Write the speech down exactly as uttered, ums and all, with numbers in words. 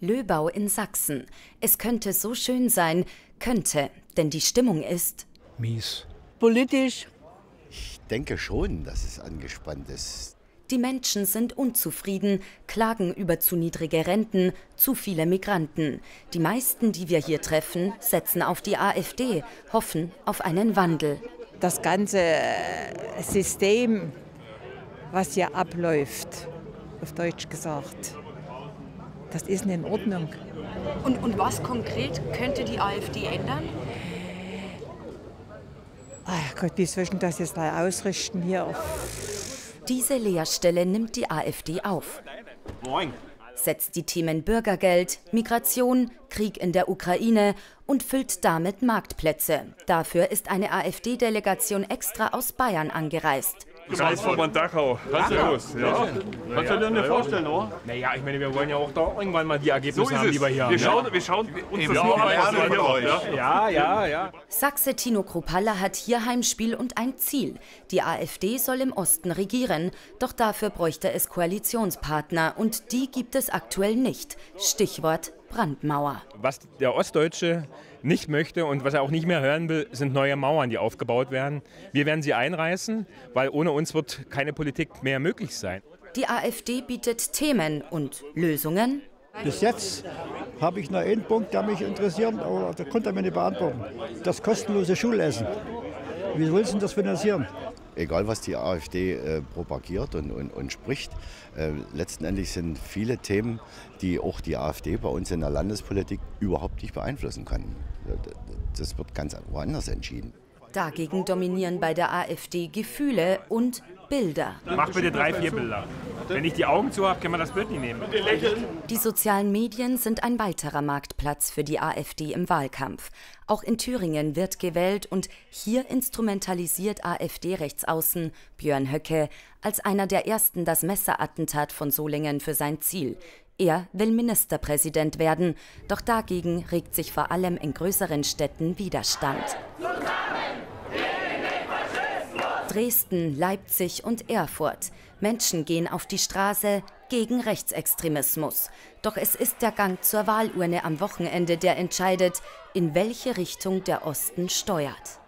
Löbau in Sachsen. Es könnte so schön sein, könnte, denn die Stimmung ist mies. Politisch? Ich denke schon, dass es angespannt ist. Die Menschen sind unzufrieden, klagen über zu niedrige Renten, zu viele Migranten. Die meisten, die wir hier treffen, setzen auf die AfD, hoffen auf einen Wandel. Das ganze System, was hier abläuft, auf Deutsch gesagt, das ist nicht in Ordnung. Und, und was konkret könnte die AfD ändern? Ach Gott, wie soll das jetzt mal ausrichten hier? Diese Lehrstelle nimmt die AfD auf. Moin. Setzt die Themen Bürgergeld, Migration, Krieg in der Ukraine und füllt damit Marktplätze. Dafür ist eine AfD-Delegation extra aus Bayern angereist. Salzburg, Dachau. Was ist los? Ja. Kannst du dir nicht vorstellen, oder? Naja, ich meine, wir wollen ja auch da irgendwann mal die Ergebnisse so haben, die wir hier haben. Wir schauen, wir schauen uns Eben, das ja, an an euch. Ja, ja, ja. Sachse Tino Chrupalla hat hier Heimspiel und ein Ziel. Die AfD soll im Osten regieren, doch dafür bräuchte es Koalitionspartner und die gibt es aktuell nicht. Stichwort Brandmauer. Was der Ostdeutsche nicht möchte und was er auch nicht mehr hören will, sind neue Mauern, die aufgebaut werden. Wir werden sie einreißen, weil ohne uns wird keine Politik mehr möglich sein. Die AfD bietet Themen und Lösungen. Bis jetzt habe ich einen Punkt, der mich interessiert, aber da konnte er mir nicht beantworten. Das kostenlose Schulessen. Wie willst du das finanzieren? Egal, was die AfD äh, propagiert und, und, und spricht, äh, letztendlich sind viele Themen, die auch die AfD bei uns in der Landespolitik überhaupt nicht beeinflussen kann. Das wird ganz woanders entschieden. Dagegen dominieren bei der AfD Gefühle und Bilder. Mach bitte drei, vier Bilder. Wenn ich die Augen zu habe, kann man das Bild nicht nehmen. Die sozialen Medien sind ein weiterer Marktplatz für die AfD im Wahlkampf. Auch in Thüringen wird gewählt und hier instrumentalisiert AfD-Rechtsaußen Björn Höcke als einer der ersten das Messerattentat von Solingen für sein Ziel. Er will Ministerpräsident werden, doch dagegen regt sich vor allem in größeren Städten Widerstand. Dresden, Leipzig und Erfurt. Menschen gehen auf die Straße gegen Rechtsextremismus. Doch es ist der Gang zur Wahlurne am Wochenende, der entscheidet, in welche Richtung der Osten steuert.